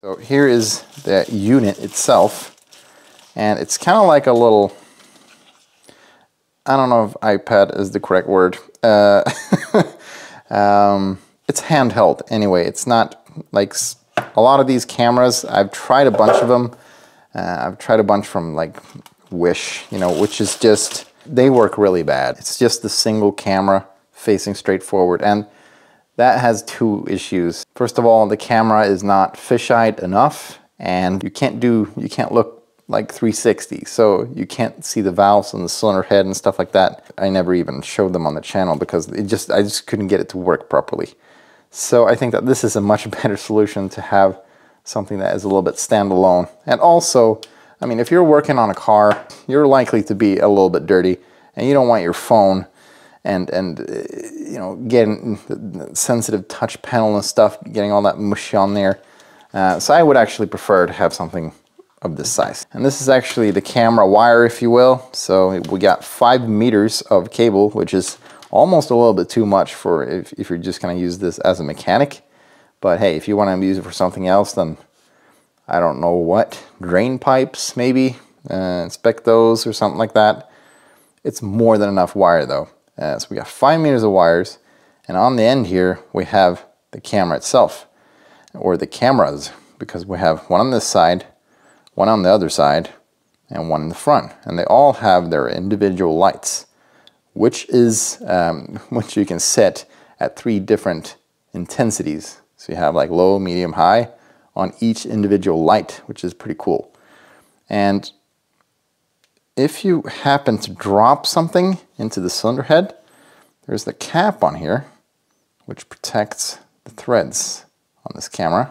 So here is the unit itself, and it's kind of like a little, I don't know if iPad is the correct word. It's handheld anyway. It's not like a lot of these cameras. I've tried a bunch of them. I've tried a bunch from like Wish, you know, which is just, they work really bad. It's just the single camera facing straight forward. And that has two issues. First of all, the camera is not fisheye enough, and you can't look like 360, so you can't see the valves and the cylinder head and stuff like that. I never even showed them on the channel because I just couldn't get it to work properly. So I think that this is a much better solution, to have something that is a little bit standalone. And also, I mean, if you're working on a car, you're likely to be a little bit dirty, and you don't want your phone and you know, getting sensitive touch panel and stuff, getting all that mush on there. So I would actually prefer to have something of this size. And this is actually the camera wire, if you will. So we got 5 meters of cable, which is almost a little bit too much for if you're just gonna use this as a mechanic. But hey, if you wanna use it for something else, then I don't know what, drain pipes maybe, inspect those or something like that. It's more than enough wire though. So we got 5 meters of wires, and on the end here we have the camera itself, or the cameras, because we have one on this side, one on the other side, and one in the front, and they all have their individual lights, which is which you can set at 3 different intensities. So you have like low, medium, high on each individual light, which is pretty cool. And if you happen to drop something into the cylinder head, there's the cap on here, which protects the threads on this camera.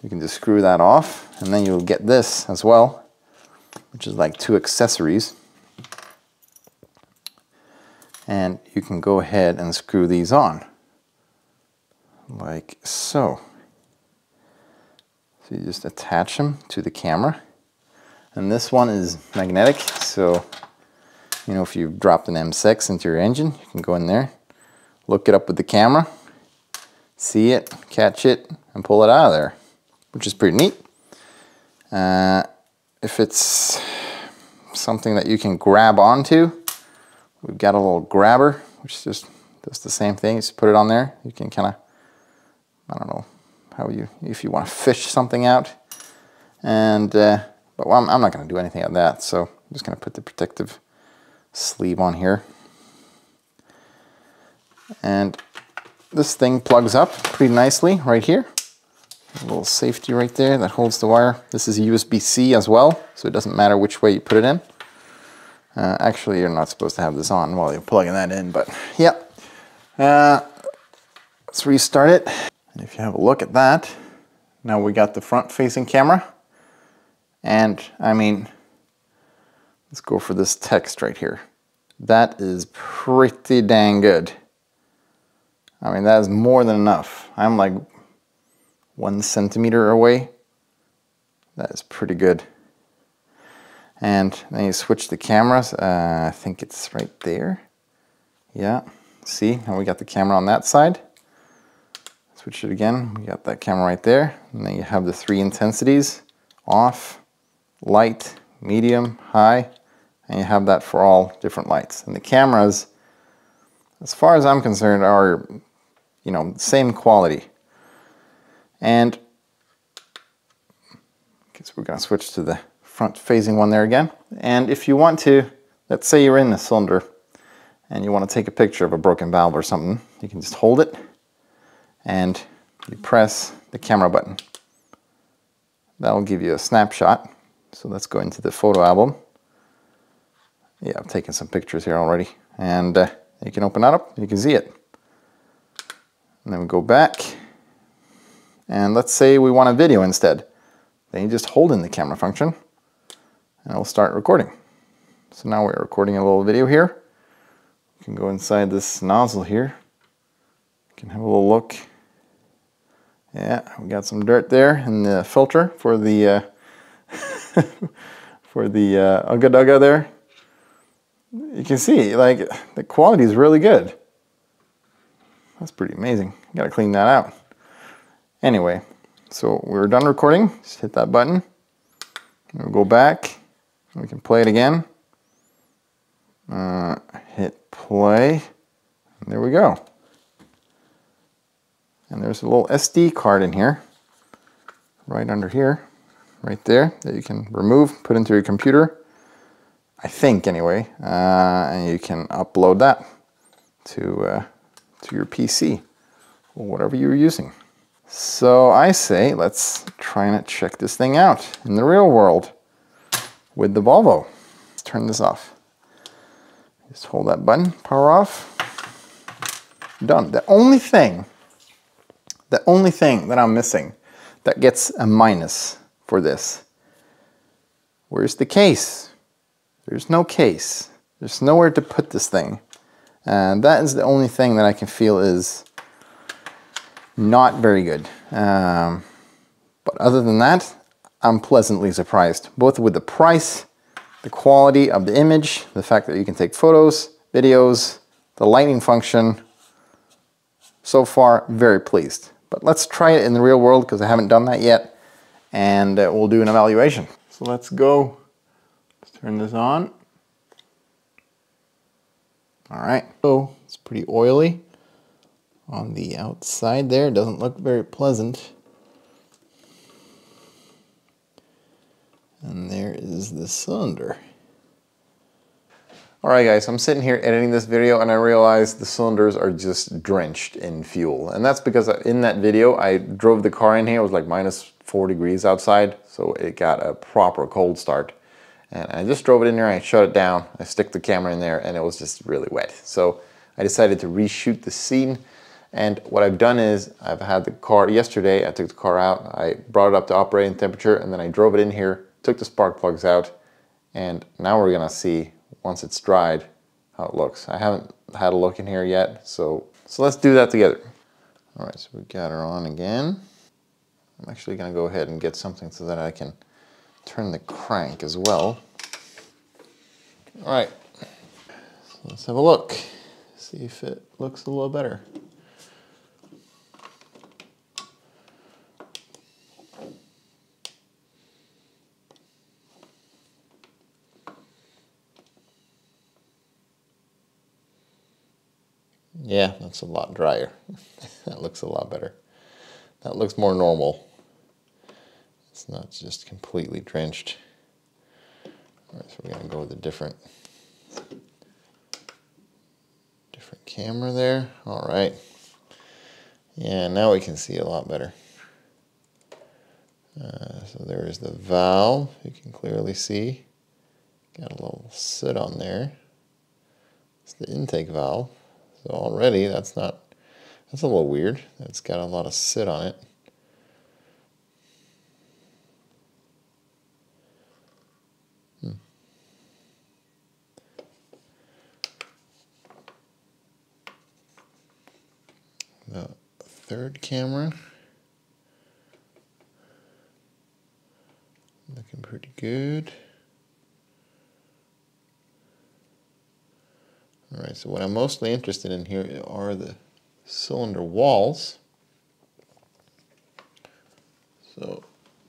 You can just screw that off, and then you'll get this as well, which is like 2 accessories. And you can go ahead and screw these on, like so. So you just attach them to the camera. And this one is magnetic, so you know, if you've dropped an M6 into your engine, you can go in there, look it up with the camera, see it, catch it, and pull it out of there, which is pretty neat. If it's something that you can grab onto, we've got a little grabber, which just does the same thing. You just put it on there. You can kind of, I don't know, if you want to fish something out. And but I'm not going to do anything on that, so I'm just going to put the protective sleeve on here. And this thing plugs up pretty nicely right here. A little safety right there that holds the wire. This is USB-C as well, so it doesn't matter which way you put it in. Actually, you're not supposed to have this on while you're plugging that in, but yeah. Let's restart it. And if you have a look at that, now we got the front-facing camera. And I mean, let's go for this text right here. That is pretty dang good. I mean, that is more than enough. I'm like 1 centimeter away. That is pretty good. And then you switch the cameras. I think it's right there. Yeah, see, now we got the camera on that side. Switch it again, we got that camera right there. And then you have the 3 intensities: off, light, medium, high, and you have that for all different lights. And the cameras, as far as I'm concerned, are, you know, same quality. And I guess we're gonna switch to the front-facing one there again. And if you want to, let's say you're in a cylinder and you want to take a picture of a broken valve or something, you can just hold it and you press the camera button. That'll give you a snapshot. So let's go into the photo album. Yeah, I've taken some pictures here already. And you can open that up, and you can see it. And then we go back. And let's say we want a video instead. Then you just hold in the camera function, and it'll start recording. So now we're recording a little video here. You can go inside this nozzle here. You can have a little look. Yeah, we got some dirt there, and the filter for the for the Ugga Dugga there. You can see, like, the quality is really good. That's pretty amazing. Gotta clean that out. Anyway, So we're done recording, just hit that button. We'll go back, we can play it again. Hit play, and there we go. And there's a little SD card in here, right under here, right there, that you can remove, put into your computer, I think anyway, and you can upload that to your PC, or whatever you're using. So I say, let's try and check this thing out in the real world with the Volvo. Let's turn this off. Just hold that button, power off, done. The only thing that I'm missing that gets a minus for this, where's the case? There's no case. There's nowhere to put this thing. And that is the only thing that I can feel is not very good. But other than that, I'm pleasantly surprised, both with the price, the quality of the image, the fact that you can take photos, videos, the lighting function. So far, very pleased. But let's try it in the real world because I haven't done that yet, and we'll do an evaluation. So let's go. Let's turn this on. All right. So it's pretty oily on the outside there. It doesn't look very pleasant. And there is the cylinder. All right guys, I'm sitting here editing this video and I realized the cylinders are just drenched in fuel. And that's because in that video, I drove the car in here, it was like -4 degrees outside. So it got a proper cold start. And I just drove it in there, I shut it down, I stick the camera in there and it was just really wet. So I decided to reshoot the scene. And what I've done is I've had the car yesterday, I took the car out, I brought it up to operating temperature and then I drove it in here, took the spark plugs out, and now we're gonna see, once it's dried, how it looks. I haven't had a look in here yet, so let's do that together. All right, so we got her on again. I'm actually gonna go ahead and get something so that I can turn the crank as well. All right, so let's have a look. See if it looks a little better. Yeah, that's a lot drier. That looks a lot better. That looks more normal. It's not just completely drenched. All right, so we're gonna go with a different camera there. All right. Yeah, now we can see a lot better. So there is the valve, you can clearly see. Got a little soot on there. It's the intake valve. So already that's a little weird. It's got a lot of soot on it. The third camera. Looking pretty good. All right, so what I'm mostly interested in here are the cylinder walls. So,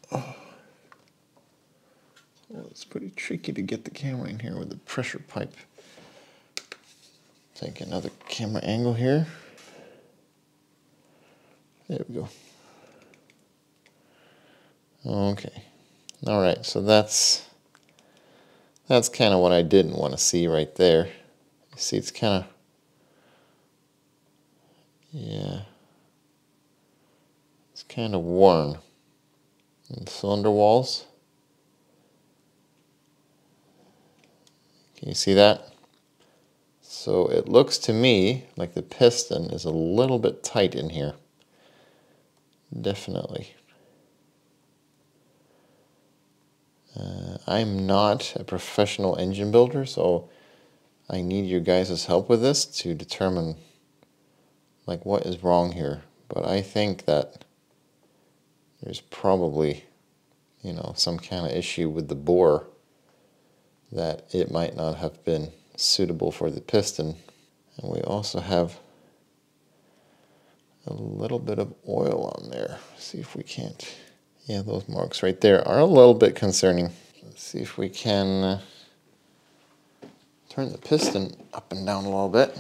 well, it's pretty tricky to get the camera in here with the pressure pipe. Take another camera angle here. There we go. Okay. All right, so that's kind of what I didn't want to see right there. See, it's kind of, yeah, it's kind of worn. And the cylinder walls. Can you see that? So it looks to me like the piston is a little bit tight in here. Definitely. I'm not a professional engine builder, so I need your guys' help with this to determine like what is wrong here. But I think that there's probably, you know, some kind of issue with the bore that it might not have been suitable for the piston. And we also have a little bit of oil on there. See if we can't. Yeah, those marks right there are a little bit concerning. Let's see if we can turn the piston up and down a little bit.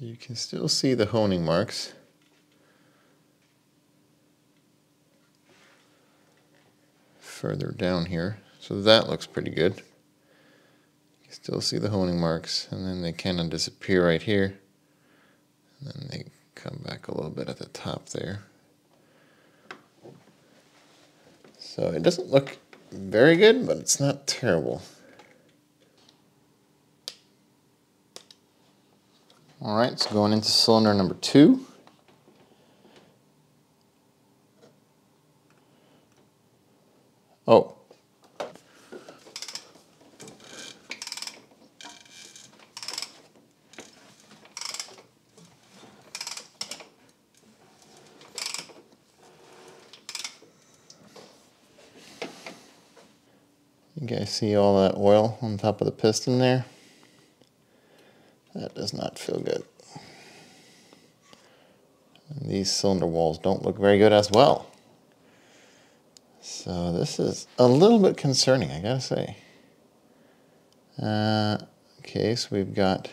You can still see the honing marks. Further down here. So that looks pretty good. You can still see the honing marks, and then they kind of disappear right here. And then they come back a little bit at the top there. So it doesn't look very good, but it's not terrible. All right, so going into cylinder number 2. Oh. You guys see all that oil on top of the piston there? That does not feel good. And these cylinder walls don't look very good as well. So this is a little bit concerning, I gotta say. Okay, so we've got,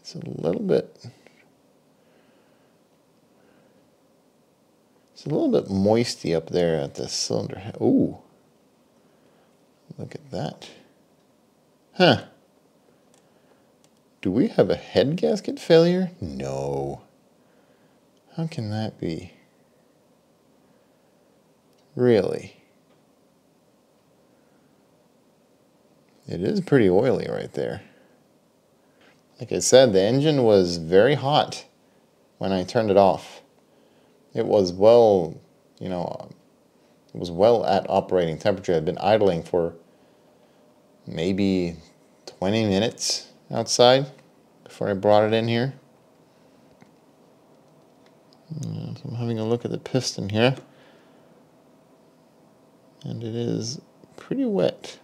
it's a little bit, moisty up there at the cylinder head. Ooh, look at that. Huh. Do we have a head gasket failure? No. How can that be? Really? It is pretty oily right there. Like I said, the engine was very hot when I turned it off. It was well, you know, it was well at operating temperature. I'd been idling for maybe 20 minutes. Outside before I brought it in here. So I'm having a look at the piston here, and it is pretty wet,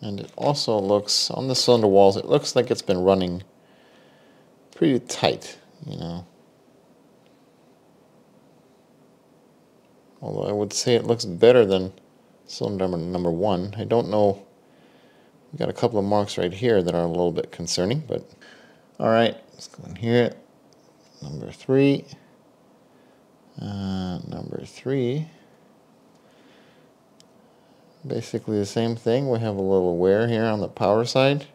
and it also looks on the cylinder walls, it looks like it's been running pretty tight, you know, although I would say it looks better than cylinder number 1. I don't know. We've got a couple of marks right here that are a little bit concerning, but all right, let's go in here. Number 3. Number 3. Basically the same thing. We have a little wear here on the power side.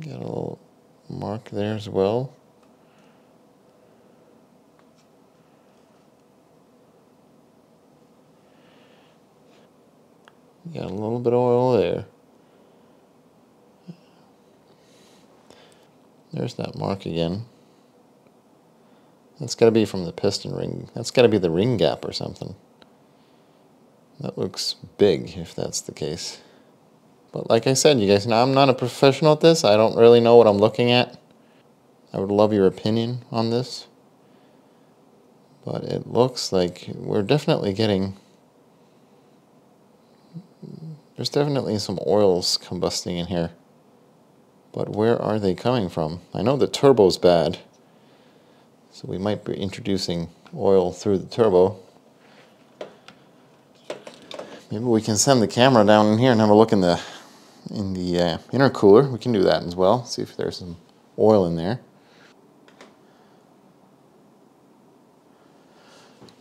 Got a little mark there as well. Got a little bit of oil there. There's that mark again. That's got to be from the piston ring. That's got to be the ring gap or something. That looks big if that's the case. But like I said, you guys know I'm not a professional at this. I don't really know what I'm looking at. I would love your opinion on this. But it looks like we're definitely getting... There's definitely some oils combusting in here, but where are they coming from? I know the turbo's bad, so we might be introducing oil through the turbo. Maybe we can send the camera down in here and have a look in the intercooler. We can do that as well, see if there's some oil in there.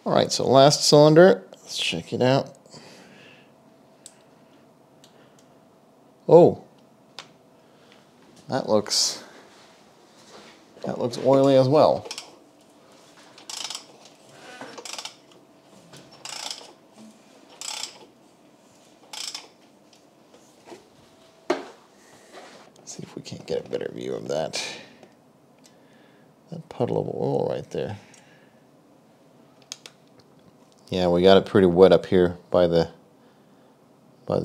All right, so last cylinder, let's check it out. Oh, that looks oily as well. Let's see if we can't get a better view of that. That puddle of oil right there. Yeah, we got it pretty wet up here by the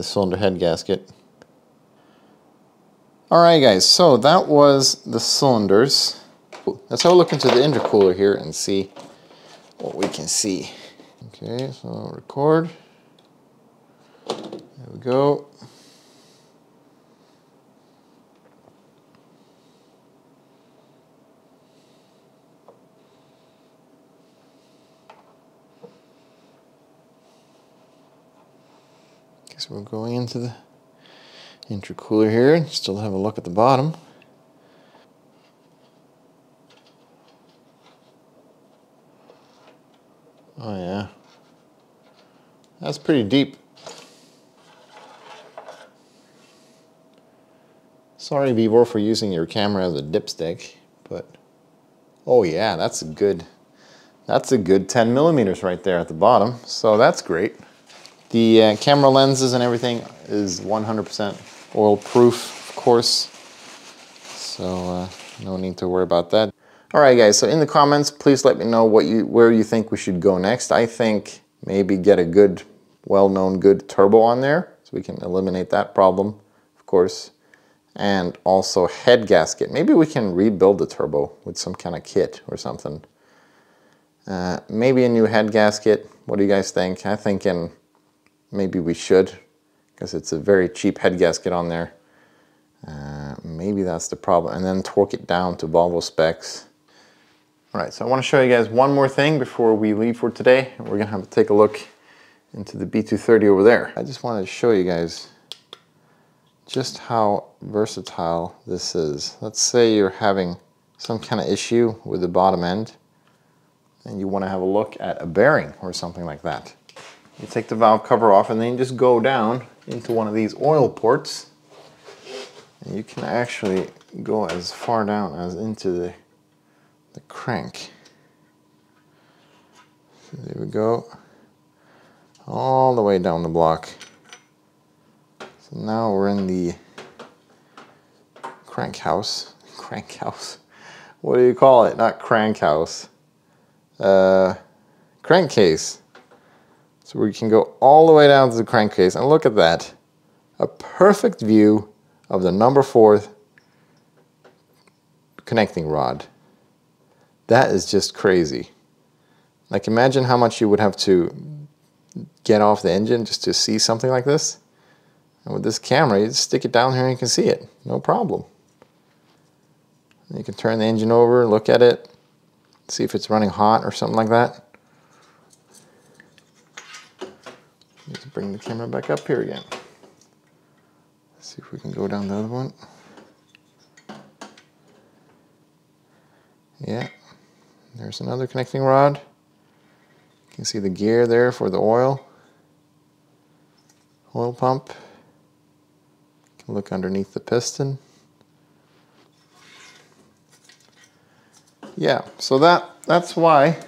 cylinder head gasket. All right guys, so that was the cylinders. Let's have a look into the intercooler here and see what we can see. Okay, so I'll record. There we go. Guess we're going into the intercooler here. Still have a look at the bottom. Oh yeah, that's pretty deep. Sorry Vevor for using your camera as a dipstick, but oh yeah, that's a good 10 millimeters right there at the bottom. So that's great. The camera lenses and everything is 100% oil proof, of course. So no need to worry about that. All right guys, so in the comments, please let me know where you think we should go next. I think maybe get a good, well-known good turbo on there, so we can eliminate that problem, of course. And also head gasket. Maybe we can rebuild the turbo with some kind of kit or something. Maybe a new head gasket. What do you guys think? I'm thinking maybe we should, because it's a very cheap head gasket on there. Maybe that's the problem. And then torque it down to Volvo specs. All right, so I want to show you guys one more thing before we leave for today. We're gonna have to take a look into the B230 over there. I just wanted to show you guys just how versatile this is. Let's say you're having some kind of issue with the bottom end and you want to have a look at a bearing or something like that. You take the valve cover off and then you just go down into one of these oil ports, and you can actually go as far down as into the crank. So there we go, all the way down the block. So now we're in the crank house. Crank house? What do you call it? Not crank house. Crankcase. So we can go all the way down to the crankcase, and look at that. A perfect view of the #4 connecting rod. That is just crazy. Like, imagine how much you would have to get off the engine just to see something like this. And with this camera, you just stick it down here and you can see it, no problem. And you can turn the engine over, look at it, see if it's running hot or something like that. Let's bring the camera back up here again. See if we can go down the other one. Yeah, there's another connecting rod. You can see the gear there for the oil pump. You can look underneath the piston. Yeah, so that's why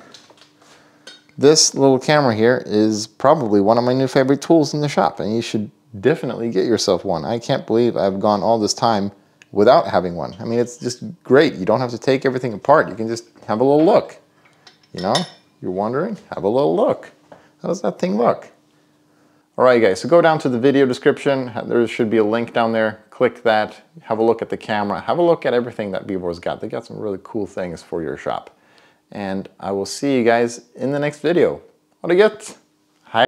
this little camera here is probably one of my new favorite tools in the shop, and you should definitely get yourself one. I can't believe I've gone all this time without having one. I mean, it's just great. You don't have to take everything apart. You can just have a little look. You know, you're wondering, have a little look. How does that thing look? All right, guys, so go down to the video description. There should be a link down there. Click that, have a look at the camera, have a look at everything that Vevor's got. They got some really cool things for your shop. And I will see you guys in the next video. Ha det gött!